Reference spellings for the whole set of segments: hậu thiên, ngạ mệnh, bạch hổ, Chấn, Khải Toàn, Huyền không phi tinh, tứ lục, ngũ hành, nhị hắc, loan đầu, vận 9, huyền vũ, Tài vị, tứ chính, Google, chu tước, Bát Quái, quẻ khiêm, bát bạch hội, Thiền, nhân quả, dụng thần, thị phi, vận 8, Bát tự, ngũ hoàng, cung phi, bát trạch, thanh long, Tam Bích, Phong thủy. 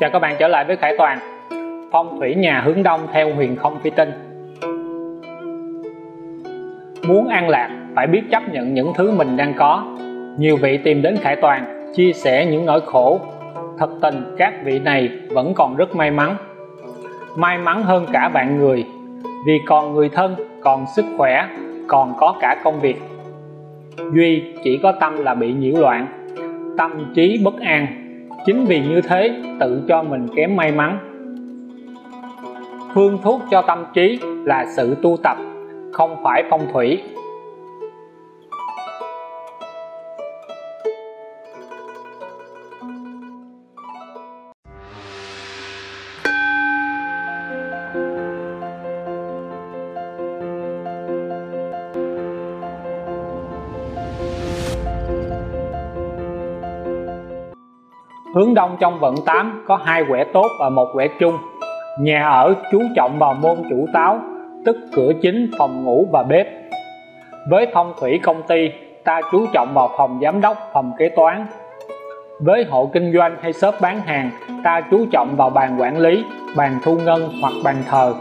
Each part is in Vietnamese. Chào các bạn trở lại với Khải Toàn. Phong thủy nhà hướng đông theo huyền không phi tinh. Muốn an lạc phải biết chấp nhận những thứ mình đang có. Nhiều vị tìm đến Khải Toàn chia sẻ những nỗi khổ. Thật tình các vị này vẫn còn rất may mắn, may mắn hơn cả vạn người, vì còn người thân, còn sức khỏe, còn có cả công việc. Duy chỉ có tâm là bị nhiễu loạn, tâm trí bất an. Chính vì như thế tự cho mình kém may mắn. Phương thuốc cho tâm trí là sự tu tập, không phải phong thủy. Hướng đông trong vận 8 có hai quẻ tốt và một quẻ chung. Nhà ở chú trọng vào môn chủ táo, tức cửa chính, phòng ngủ và bếp. Với phong thủy công ty, ta chú trọng vào phòng giám đốc, phòng kế toán. Với hộ kinh doanh hay shop bán hàng, ta chú trọng vào bàn quản lý, bàn thu ngân hoặc bàn thờ.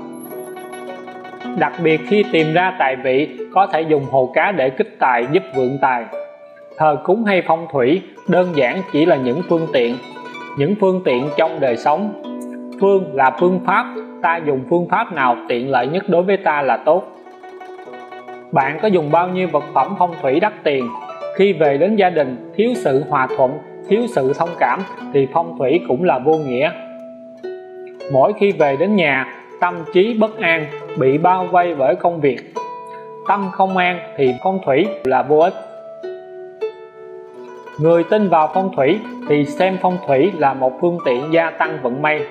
Đặc biệt khi tìm ra tài vị, có thể dùng hồ cá để kích tài giúp vượng tài. Thờ cúng hay phong thủy đơn giản chỉ là những phương tiện trong đời sống. Phương là phương pháp, ta dùng phương pháp nào tiện lợi nhất đối với ta là tốt. Bạn có dùng bao nhiêu vật phẩm phong thủy đắt tiền, khi về đến gia đình thiếu sự hòa thuận, thiếu sự thông cảm thì phong thủy cũng là vô nghĩa. Mỗi khi về đến nhà, tâm trí bất an, bị bao vây bởi công việc, tâm không an thì phong thủy là vô ích. Người tin vào phong thủy thì xem phong thủy là một phương tiện gia tăng vận may.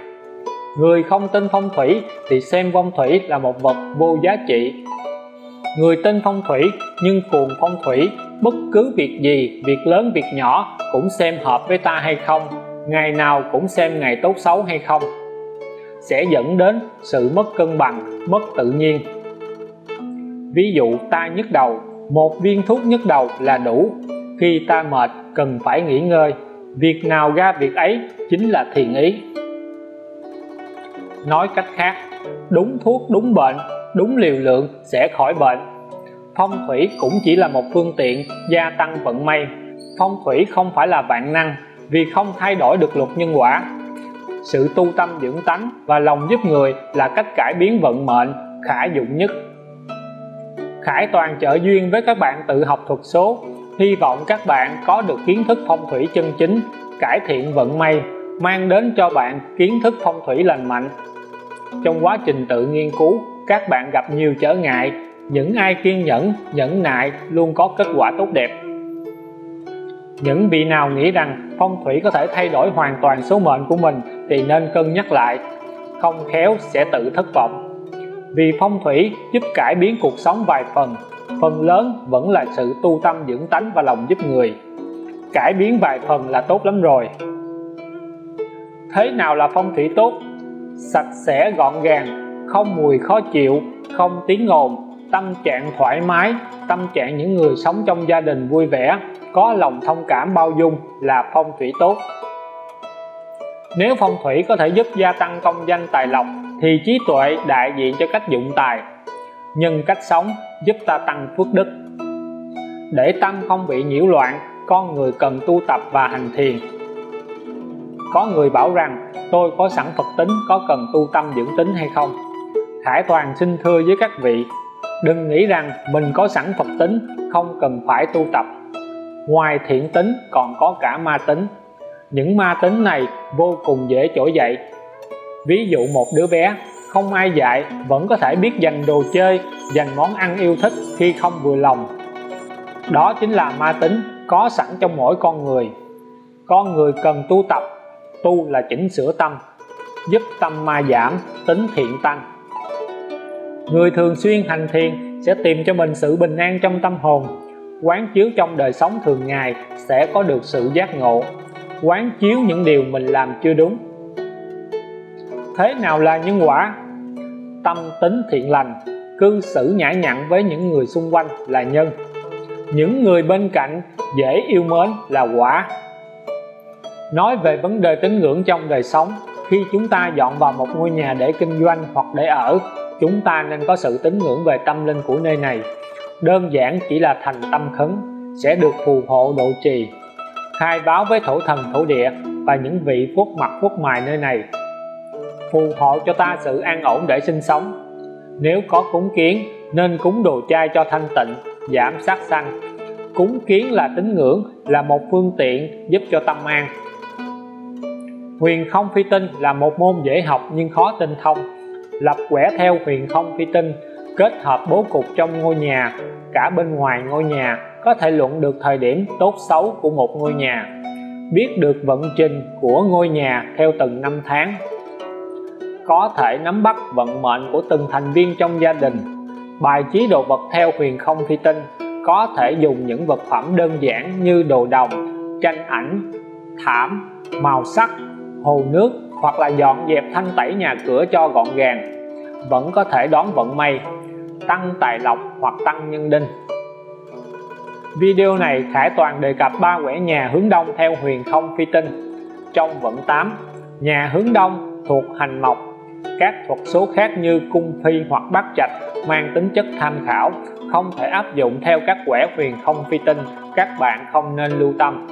Người không tin phong thủy thì xem phong thủy là một vật vô giá trị. Người tin phong thủy nhưng cuồng phong thủy, bất cứ việc gì, việc lớn việc nhỏ cũng xem hợp với ta hay không, ngày nào cũng xem ngày tốt xấu hay không, sẽ dẫn đến sự mất cân bằng, mất tự nhiên. Ví dụ ta nhức đầu, một viên thuốc nhức đầu là đủ. Khi ta mệt cần phải nghỉ ngơi, việc nào ra việc ấy chính là thiền ý. Nói cách khác, đúng thuốc đúng bệnh, đúng liều lượng sẽ khỏi bệnh. Phong thủy cũng chỉ là một phương tiện gia tăng vận may. Phong thủy không phải là vạn năng, vì không thay đổi được luật nhân quả. Sự tu tâm dưỡng tánh và lòng giúp người là cách cải biến vận mệnh khả dụng nhất. Khải Toàn trợ duyên với các bạn tự học thuật số. Hy vọng các bạn có được kiến thức phong thủy chân chính, cải thiện vận may, mang đến cho bạn kiến thức phong thủy lành mạnh. Trong quá trình tự nghiên cứu, các bạn gặp nhiều trở ngại. Những ai kiên nhẫn, nhẫn nại luôn có kết quả tốt đẹp. Những vị nào nghĩ rằng phong thủy có thể thay đổi hoàn toàn số mệnh của mình thì nên cân nhắc lại, không khéo sẽ tự thất vọng. Vì phong thủy giúp cải biến cuộc sống vài phần, phần lớn vẫn là sự tu tâm dưỡng tánh và lòng giúp người. Cải biến vài phần là tốt lắm rồi. Thế nào là phong thủy tốt? Sạch sẽ gọn gàng, không mùi khó chịu, không tiếng ồn, tâm trạng thoải mái, tâm trạng những người sống trong gia đình vui vẻ, có lòng thông cảm bao dung là phong thủy tốt. Nếu phong thủy có thể giúp gia tăng công danh tài lộc thì trí tuệ đại diện cho cách dụng tài, nhân cách sống giúp ta tăng phước đức. Để tâm không bị nhiễu loạn, con người cần tu tập và hành thiền. Có người bảo rằng tôi có sẵn Phật tính, có cần tu tâm dưỡng tính hay không? Khải Toàn xin thưa với các vị, đừng nghĩ rằng mình có sẵn Phật tính, không cần phải tu tập. Ngoài thiện tính còn có cả ma tính. Những ma tính này vô cùng dễ trỗi dậy. Ví dụ một đứa bé không ai dạy vẫn có thể biết giành đồ chơi, giành món ăn yêu thích khi không vừa lòng. Đó chính là ma tính có sẵn trong mỗi con người. Con người cần tu tập, tu là chỉnh sửa tâm, giúp tâm ma giảm, tính thiện tăng. Người thường xuyên hành thiền sẽ tìm cho mình sự bình an trong tâm hồn. Quán chiếu trong đời sống thường ngày sẽ có được sự giác ngộ, quán chiếu những điều mình làm chưa đúng. Thế nào là nhân quả? Tâm tính thiện lành, cư xử nhã nhặn với những người xung quanh là nhân. Những người bên cạnh dễ yêu mến là quả. Nói về vấn đề tín ngưỡng trong đời sống, Khi chúng ta dọn vào một ngôi nhà để kinh doanh hoặc để ở, chúng ta nên có sự tín ngưỡng về tâm linh của nơi này, đơn giản chỉ là thành tâm khấn, sẽ được phù hộ độ trì, khai báo với thổ thần thổ địa và những vị phúc mặt phúc mài nơi này, phù hộ cho ta sự an ổn để sinh sống. Nếu có cúng kiến nên cúng đồ chay cho thanh tịnh, giảm sát sanh. Cúng kiến là tín ngưỡng, là một phương tiện giúp cho tâm an. Huyền không phi tinh là một môn dễ học nhưng khó tinh thông. Lập quẻ theo huyền không phi tinh, kết hợp bố cục trong ngôi nhà, cả bên ngoài ngôi nhà, có thể luận được thời điểm tốt xấu của một ngôi nhà, biết được vận trình của ngôi nhà theo từng năm tháng, có thể nắm bắt vận mệnh của từng thành viên trong gia đình. Bài trí đồ vật theo huyền không phi tinh có thể dùng những vật phẩm đơn giản như đồ đồng, tranh ảnh, thảm, màu sắc, hồ nước, hoặc là dọn dẹp thanh tẩy nhà cửa cho gọn gàng, vẫn có thể đón vận may, tăng tài lộc hoặc tăng nhân đinh. Video này Khải Toàn đề cập 3 quẻ nhà hướng đông theo huyền không phi tinh trong vận 8. Nhà hướng đông thuộc hành mộc, các thuật số khác như cung phi hoặc bát trạch mang tính chất tham khảo, không thể áp dụng theo các quẻ huyền không phi tinh, các bạn không nên lưu tâm.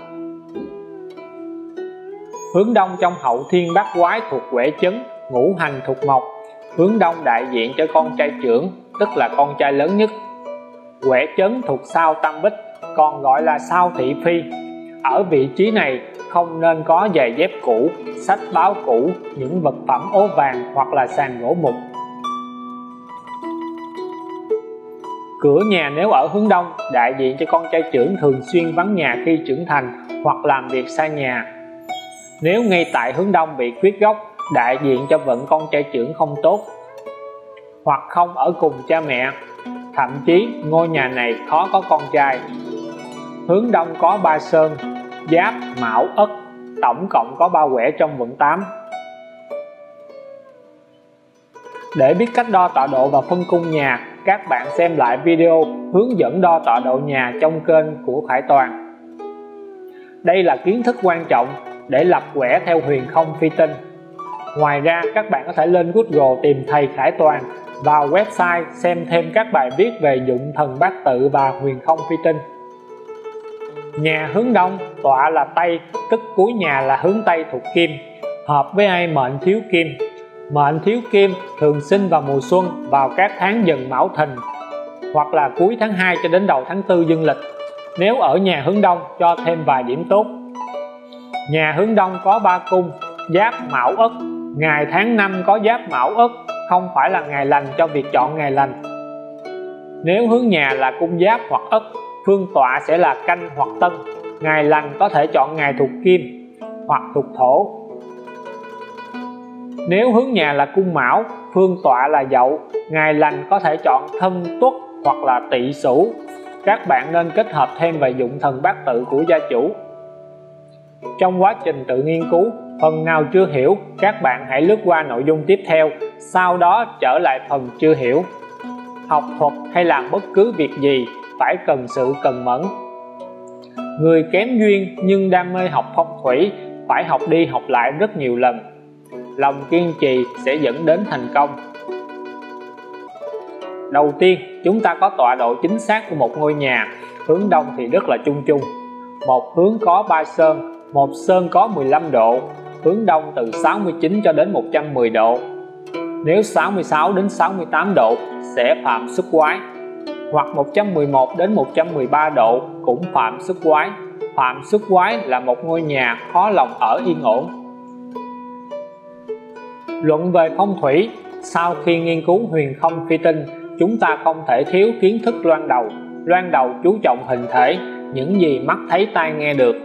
Hướng đông trong hậu thiên bát quái thuộc quẻ chấn, ngũ hành thuộc mộc, hướng đông đại diện cho con trai trưởng, tức là con trai lớn nhất. Quẻ chấn thuộc sao Tam Bích, còn gọi là sao thị phi. Ở vị trí này không nên có giày dép cũ, sách báo cũ, những vật phẩm ố vàng hoặc là sàn gỗ mục. Cửa nhà nếu ở hướng đông đại diện cho con trai trưởng thường xuyên vắng nhà khi trưởng thành hoặc làm việc xa nhà. Nếu ngay tại hướng đông bị khuyết góc đại diện cho vận con trai trưởng không tốt, hoặc không ở cùng cha mẹ, thậm chí ngôi nhà này khó có con trai. Hướng đông có 3 sơn, giáp, mão, ất, tổng cộng có 3 quẻ trong vận 8. Để biết cách đo tọa độ và phân cung nhà, các bạn xem lại video hướng dẫn đo tọa độ nhà trong kênh của Khải Toàn. Đây là kiến thức quan trọng để lập quẻ theo huyền không phi tinh. Ngoài ra các bạn có thể lên Google tìm thầy Khải Toàn, vào website xem thêm các bài viết về dụng thần bát tự và huyền không phi tinh. Nhà hướng đông tọa là tây, tức cuối nhà là hướng tây thuộc kim, hợp với ai mệnh thiếu kim. Mệnh thiếu kim thường sinh vào mùa xuân, vào các tháng Dần Mão Thìn hoặc là cuối tháng 2 cho đến đầu tháng 4 dương lịch. Nếu ở nhà hướng đông cho thêm vài điểm tốt. Nhà hướng đông có 3 cung, giáp, mão, ất. Ngày tháng 5 có giáp, mão, ất không phải là ngày lành cho việc chọn ngày lành. Nếu hướng nhà là cung giáp hoặc ất, phương tọa sẽ là canh hoặc tân. Ngày lành có thể chọn ngày thuộc kim hoặc thuộc thổ. Nếu hướng nhà là cung mão, phương tọa là dậu, ngày lành có thể chọn thân tuất hoặc là tỵ sửu. Các bạn nên kết hợp thêm về dụng thần bát tự của gia chủ. Trong quá trình tự nghiên cứu, phần nào chưa hiểu các bạn hãy lướt qua nội dung tiếp theo, sau đó trở lại phần chưa hiểu. Học thuật hay làm bất cứ việc gì phải cần sự cần mẫn. Người kém duyên nhưng đam mê học phong thủy phải học đi học lại rất nhiều lần. Lòng kiên trì sẽ dẫn đến thành công. Đầu tiên chúng ta có tọa độ chính xác của một ngôi nhà. Hướng đông thì rất là chung chung, một hướng có 3 sơn, một sơn có 15 độ, hướng đông từ 69 cho đến 110 độ. Nếu 66 đến 68 độ sẽ phạm xuất quái, hoặc 111 đến 113 độ cũng phạm xuất quái. Phạm xuất quái là một ngôi nhà khó lòng ở yên ổn. Luận về phong thủy, sau khi nghiên cứu huyền không phi tinh, chúng ta không thể thiếu kiến thức loan đầu. Loan đầu chú trọng hình thể, những gì mắt thấy tai nghe được.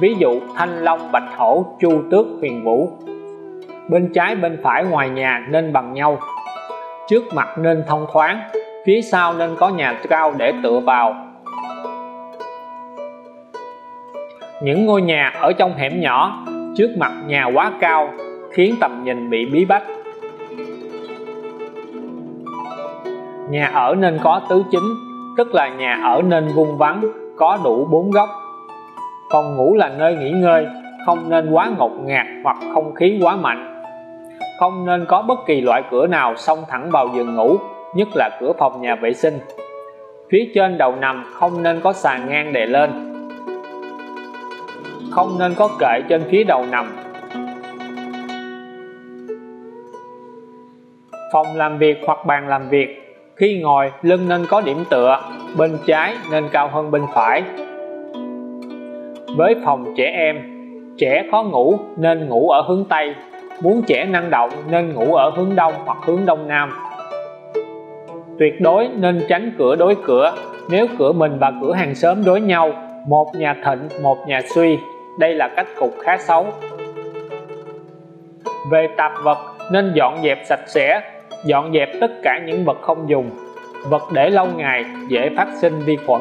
Ví dụ thanh long, bạch hổ, chu tước, huyền vũ. Bên trái bên phải ngoài nhà nên bằng nhau, trước mặt nên thông thoáng, phía sau nên có nhà cao để tựa vào. Những ngôi nhà ở trong hẻm nhỏ, trước mặt nhà quá cao khiến tầm nhìn bị bí bách. Nhà ở nên có tứ chính, tức là nhà ở nên vuông vắn, có đủ 4 góc. Phòng ngủ là nơi nghỉ ngơi, không nên quá ngột ngạt hoặc không khí quá mạnh. Không nên có bất kỳ loại cửa nào xông thẳng vào giường ngủ, nhất là cửa phòng nhà vệ sinh. Phía trên đầu nằm không nên có sàn ngang đè lên. Không nên có kệ trên phía đầu nằm. Phòng làm việc hoặc bàn làm việc, khi ngồi lưng nên có điểm tựa, bên trái nên cao hơn bên phải. Với phòng trẻ em, trẻ khó ngủ nên ngủ ở hướng Tây, muốn trẻ năng động nên ngủ ở hướng Đông hoặc hướng Đông Nam. Tuyệt đối nên tránh cửa đối cửa, nếu cửa mình và cửa hàng xóm đối nhau, một nhà thịnh một nhà suy, đây là cách cục khá xấu. Về tạp vật nên dọn dẹp sạch sẽ, dọn dẹp tất cả những vật không dùng, vật để lâu ngày dễ phát sinh vi khuẩn.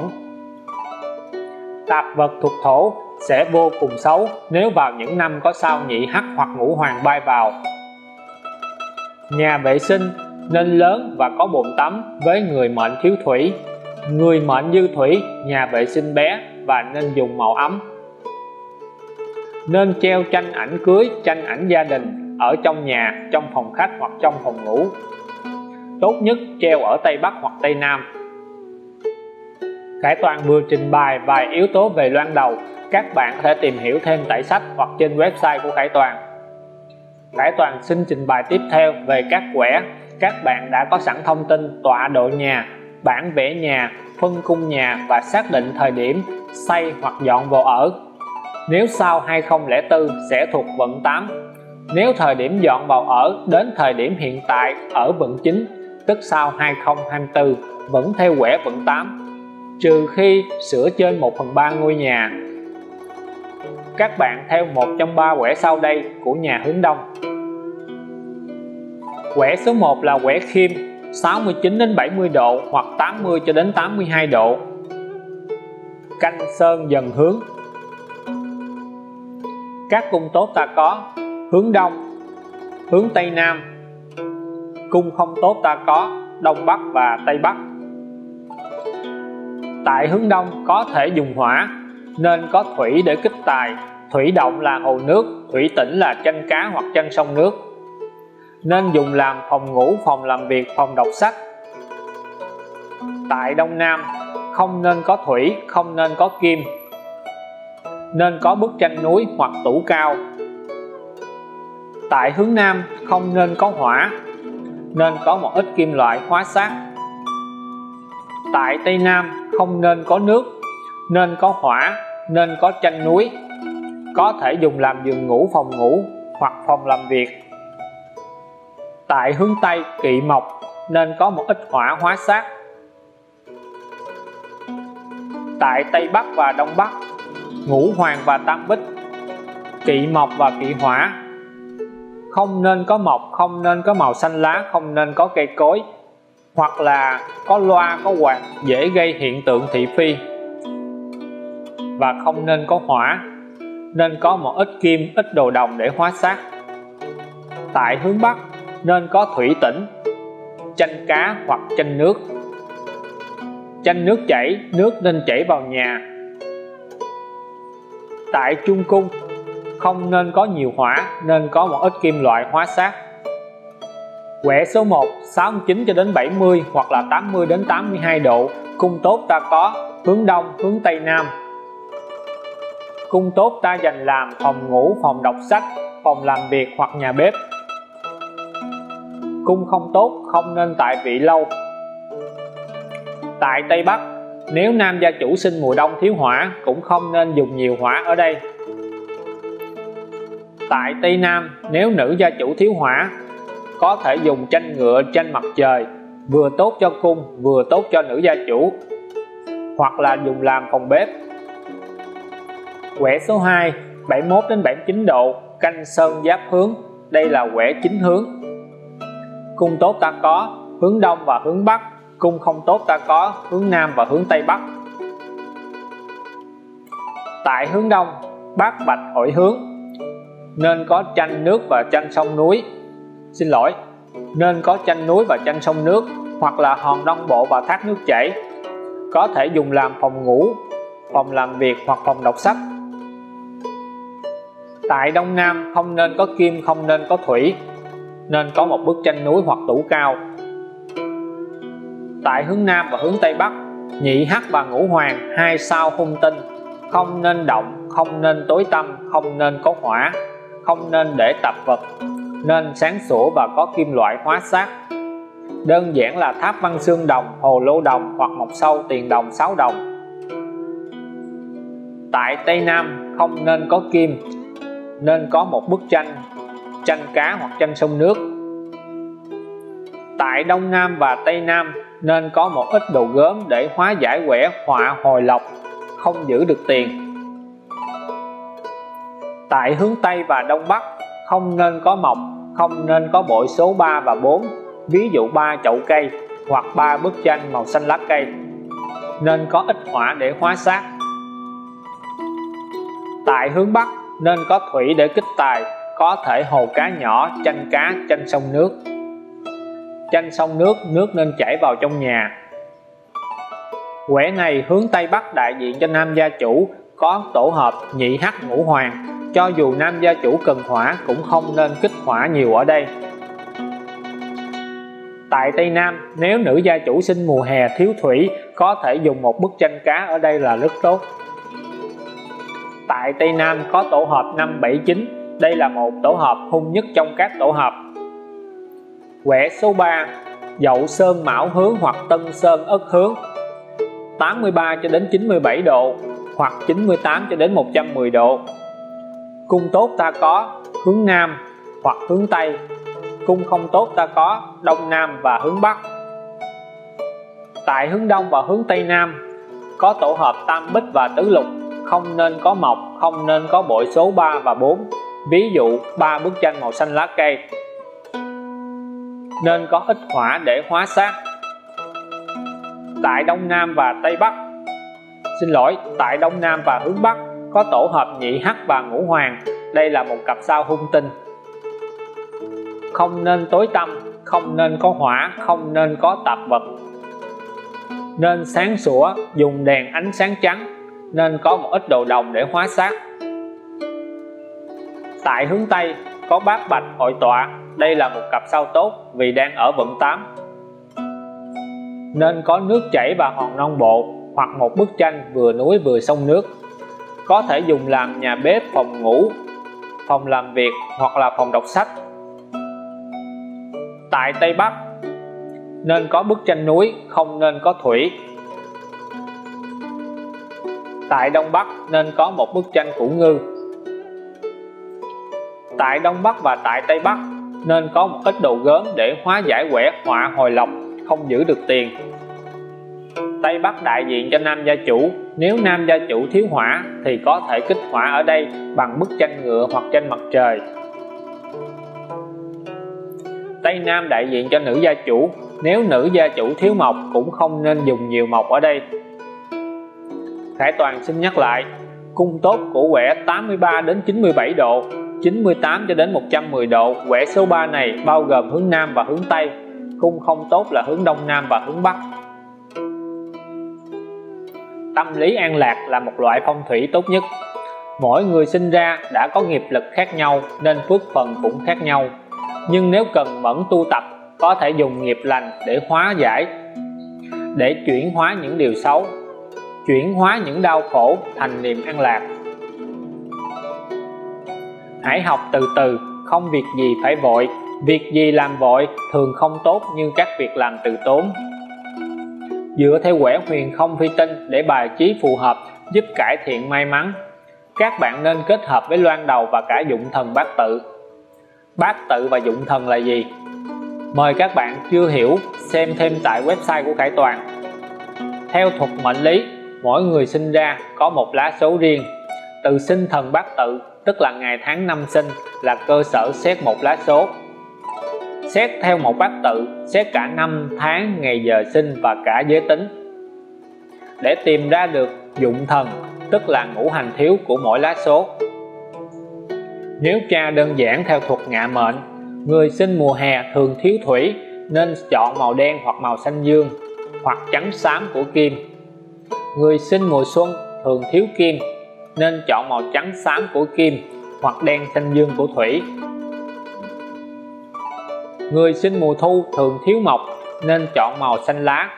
Tạp vật thuộc thổ sẽ vô cùng xấu nếu vào những năm có sao nhị hắc hoặc ngũ hoàng bay vào. Nhà vệ sinh nên lớn và có bồn tắm với người mệnh thiếu thủy, người mệnh dư thủy, nhà vệ sinh bé và nên dùng màu ấm. Nên treo tranh ảnh cưới, tranh ảnh gia đình ở trong nhà, trong phòng khách hoặc trong phòng ngủ. Tốt nhất treo ở Tây Bắc hoặc Tây Nam. Khải Toàn vừa trình bày vài yếu tố về loan đầu, các bạn có thể tìm hiểu thêm tại sách hoặc trên website của Khải Toàn. Khải Toàn xin trình bày tiếp theo về các quẻ. Các bạn đã có sẵn thông tin tọa độ nhà, bản vẽ nhà, phân cung nhà và xác định thời điểm xây hoặc dọn vào ở. Nếu sau 2004 sẽ thuộc vận 8. Nếu thời điểm dọn vào ở đến thời điểm hiện tại ở vận 9, tức sau 2024 vẫn theo quẻ vận 8, trừ khi sửa trên 1/3 ngôi nhà. Các bạn theo một trong ba quẻ sau đây của nhà hướng Đông. Quẻ số 1 là quẻ khiêm 69 đến 70 độ hoặc 80 cho đến 82 độ. Canh sơn dần hướng. Các cung tốt ta có hướng Đông, hướng Tây Nam. Cung không tốt ta có Đông Bắc và Tây Bắc. Tại hướng Đông có thể dùng hỏa nên có thủy để kích tài. Thủy động là hồ nước, thủy tĩnh là tranh cá hoặc tranh sông nước, nên dùng làm phòng ngủ, phòng làm việc, phòng đọc sách. Tại Đông Nam không nên có thủy, không nên có kim, nên có bức tranh núi hoặc tủ cao. Tại hướng Nam không nên có hỏa, nên có một ít kim loại hóa sát. Tại Tây Nam không nên có nước, nên có hỏa, nên có tranh núi, có thể dùng làm giường ngủ, phòng ngủ hoặc phòng làm việc. Tại hướng Tây kỵ mộc nên có một ít hỏa hóa sát. Tại Tây Bắc và Đông Bắc, ngũ hoàng và tam bích, kỵ mộc và kỵ hỏa. Không nên có mộc, không nên có màu xanh lá, không nên có cây cối hoặc là có loa, có quạt dễ gây hiện tượng thị phi. Và không nên có hỏa, nên có một ít kim, ít đồ đồng để hóa sát. Tại hướng Bắc nên có thủy tĩnh, tranh cá hoặc tranh nước. Tranh nước chảy, nước nên chảy vào nhà. Tại trung cung không nên có nhiều hỏa, nên có một ít kim loại hóa sát. Quẻ số 1 69 cho đến 70 hoặc là 80 đến 82 độ. Cung tốt ta có hướng Đông, hướng Tây Nam. Cung tốt ta dành làm phòng ngủ, phòng đọc sách, phòng làm việc hoặc nhà bếp. Cung không tốt không nên tại vị lâu. Tại Tây Bắc, nếu nam gia chủ sinh mùa đông thiếu hỏa cũng không nên dùng nhiều hỏa ở đây. Tại Tây Nam, nếu nữ gia chủ thiếu hỏa có thể dùng tranh ngựa, tranh mặt trời, vừa tốt cho cung vừa tốt cho nữ gia chủ, hoặc là dùng làm phòng bếp. Quẻ số 2 71 đến 79 độ. Canh sơn giáp hướng, đây là quẻ chính hướng. Cung tốt ta có hướng Đông và hướng Bắc. Cung không tốt ta có hướng Nam và hướng Tây Bắc. Tại hướng Đông bát bạch hội hướng, nên có tranh nước và tranh sông núi. Nên có tranh núi và tranh sông nước, hoặc là hòn đông bộ và thác nước chảy, có thể dùng làm phòng ngủ, phòng làm việc hoặc phòng đọc sách. tại Đông Nam không nên có kim, không nên có thủy, nên có một bức tranh núi hoặc tủ cao. Tại hướng Nam và hướng Tây Bắc, nhị hắc và ngũ hoàng, hai sao hung tinh, không nên động, không nên tối tăm, không nên có hỏa, không nên để tạp vật, nên sáng sủa và có kim loại hóa sát. Đơn giản là tháp văn xương đồng, hồ lô đồng hoặc mộc sâu, tiền đồng, sáo đồng. Tại Tây Nam không nên có kim, nên có một bức tranh, tranh cá hoặc tranh sông nước. Tại Đông Nam và Tây Nam nên có một ít đồ gốm để hóa giải quẻ họa hồi lộc, không giữ được tiền. Tại hướng Tây và Đông Bắc không nên có mộc, không nên có bội số 3 và 4, ví dụ 3 chậu cây hoặc 3 bức tranh màu xanh lá cây, nên có ít họa để hóa sát. Tại hướng Bắc nên có thủy để kích tài, có thể hồ cá nhỏ, tranh cá, tranh sông nước. Tranh sông nước, nước nên chảy vào trong nhà. Quẻ này hướng Tây Bắc đại diện cho nam gia chủ, có tổ hợp nhị hắc ngũ hoàng, cho dù nam gia chủ cần hỏa cũng không nên kích hỏa nhiều ở đây. Tại Tây Nam, nếu nữ gia chủ sinh mùa hè thiếu thủy, có thể dùng một bức tranh cá ở đây là rất tốt. Tại Tây Nam có tổ hợp 579, đây là một tổ hợp hung nhất trong các tổ hợp. Quẻ số 3, Dậu Sơn Mão Hướng hoặc Tân Sơn Ất Hướng, 83 cho đến 97 độ hoặc 98 cho đến 110 độ. Cung tốt ta có hướng Nam hoặc hướng Tây, cung không tốt ta có Đông Nam và hướng Bắc. Tại hướng Đông và hướng Tây Nam có tổ hợp Tam Bích và Tứ Lục, không nên có mộc, không nên có bội số 3 và 4, ví dụ 3 bức tranh màu xanh lá cây, nên có ít hỏa để hóa sát. Tại Đông Nam và Tây Bắc, tại Đông Nam và hướng Bắc có tổ hợp nhị hắc và ngũ hoàng, đây là một cặp sao hung tinh, không nên tối tăm, không nên có hỏa, không nên có tạp vật, nên sáng sủa, dùng đèn ánh sáng trắng, nên có một ít đồ đồng để hóa sát. Tại hướng Tây có bát bạch hội tọa, đây là một cặp sao tốt vì đang ở vận 8, nên có nước chảy và hòn non bộ hoặc một bức tranh vừa núi vừa sông nước, có thể dùng làm nhà bếp, phòng ngủ, phòng làm việc hoặc là phòng đọc sách. Tại Tây Bắc nên có bức tranh núi, không nên có thủy. Tại Đông Bắc nên có một bức tranh củ ngư. Tại Đông Bắc và tại Tây Bắc nên có một ít đồ gốm để hóa giải quẻ họa hồi lộc, không giữ được tiền. Tây Bắc đại diện cho nam gia chủ, nếu nam gia chủ thiếu hỏa thì có thể kích hỏa ở đây bằng bức tranh ngựa hoặc tranh mặt trời. Tây Nam đại diện cho nữ gia chủ, nếu nữ gia chủ thiếu mộc cũng không nên dùng nhiều mộc ở đây. Khải Toàn xin nhắc lại, cung tốt của quẻ 83 đến 97 độ, 98 cho đến 110 độ, quẻ số 3 này bao gồm hướng Nam và hướng Tây, cung không tốt là hướng Đông Nam và hướng Bắc. Tâm lý an lạc là một loại phong thủy tốt nhất. Mỗi người sinh ra đã có nghiệp lực khác nhau nên phước phần cũng khác nhau. Nhưng nếu cần mẫn tu tập, có thể dùng nghiệp lành để hóa giải, để chuyển hóa những điều xấu, chuyển hóa những đau khổ thành niềm an lạc. Hãy học từ từ, không việc gì phải vội, việc gì làm vội thường không tốt như các việc làm từ tốn. Dựa theo quẻ huyền không phi tinh để bài trí phù hợp giúp cải thiện may mắn. Các bạn nên kết hợp với loan đầu và cả dụng thần bát tự. Bát tự và dụng thần là gì? Mời các bạn chưa hiểu xem thêm tại website của Khải Toàn. Theo thuật mệnh lý, mỗi người sinh ra có một lá số riêng. Từ sinh thần bát tự, tức là ngày tháng năm sinh, là cơ sở xét một lá số. Xét theo một bát tự, xét cả năm, tháng, ngày, giờ sinh và cả giới tính, để tìm ra được dụng thần, tức là ngũ hành thiếu của mỗi lá số. Nếu tra đơn giản theo thuật ngạ mệnh, người sinh mùa hè thường thiếu thủy nên chọn màu đen hoặc màu xanh dương hoặc trắng xám của kim. Người sinh mùa xuân thường thiếu kim nên chọn màu trắng xám của kim hoặc đen canh dương của thủy. Người sinh mùa thu thường thiếu mộc nên chọn màu xanh lá.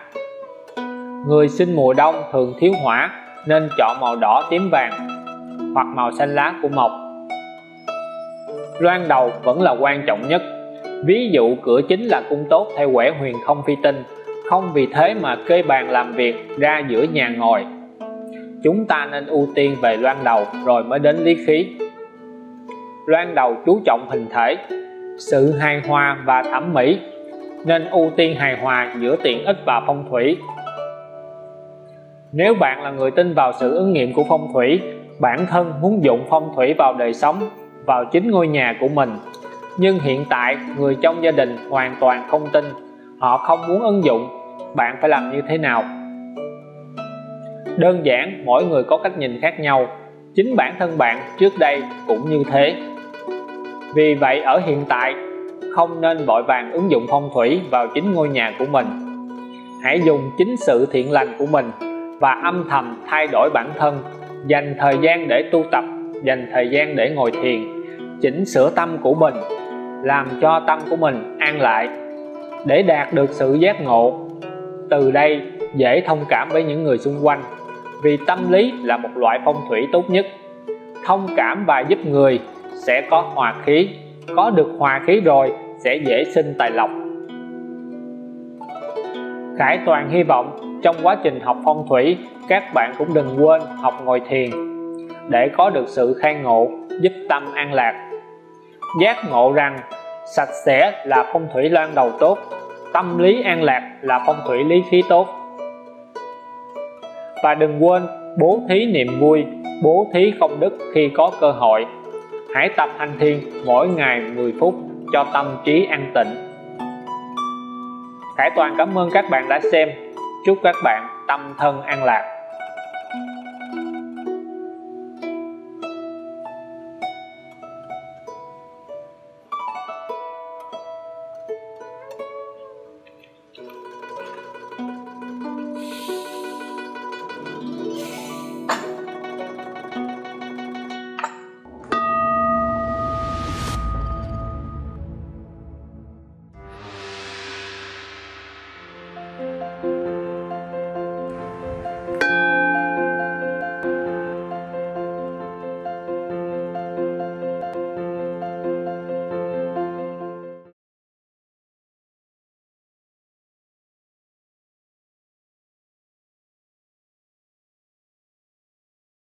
Người sinh mùa đông thường thiếu hỏa nên chọn màu đỏ tím vàng hoặc màu xanh lá của mộc. Loan đầu vẫn là quan trọng nhất. Ví dụ cửa chính là cung tốt theo quẻ huyền không phi tinh, không vì thế mà kê bàn làm việc ra giữa nhà ngồi. Chúng ta nên ưu tiên về loan đầu rồi mới đến lý khí. Loan đầu chú trọng hình thể, sự hài hòa và thẩm mỹ, nên ưu tiên hài hòa giữa tiện ích và phong thủy. Nếu bạn là người tin vào sự ứng nghiệm của phong thủy, bản thân muốn dụng phong thủy vào đời sống, vào chính ngôi nhà của mình, nhưng hiện tại người trong gia đình hoàn toàn không tin, họ không muốn ứng dụng, bạn phải làm như thế nào? Đơn giản, mỗi người có cách nhìn khác nhau, chính bản thân bạn trước đây cũng như thế. Vì vậy ở hiện tại, không nên vội vàng ứng dụng phong thủy vào chính ngôi nhà của mình. Hãy dùng chính sự thiện lành của mình và âm thầm thay đổi bản thân, dành thời gian để tu tập, dành thời gian để ngồi thiền, chỉnh sửa tâm của mình, làm cho tâm của mình an lại, để đạt được sự giác ngộ. Từ đây dễ thông cảm với những người xung quanh, vì tâm lý là một loại phong thủy tốt nhất. Thông cảm và giúp người sẽ có hòa khí, có được hòa khí rồi sẽ dễ sinh tài lộc. Khải Toàn hy vọng trong quá trình học phong thủy, các bạn cũng đừng quên học ngồi thiền để có được sự khai ngộ, giúp tâm an lạc. Giác ngộ rằng sạch sẽ là phong thủy loan đầu tốt, tâm lý an lạc là phong thủy lý khí tốt. Và đừng quên bố thí niềm vui, bố thí công đức khi có cơ hội. Hãy tập hành thiền mỗi ngày 10 phút cho tâm trí an tịnh. Khải Toàn cảm ơn các bạn đã xem. Chúc các bạn tâm thân an lạc.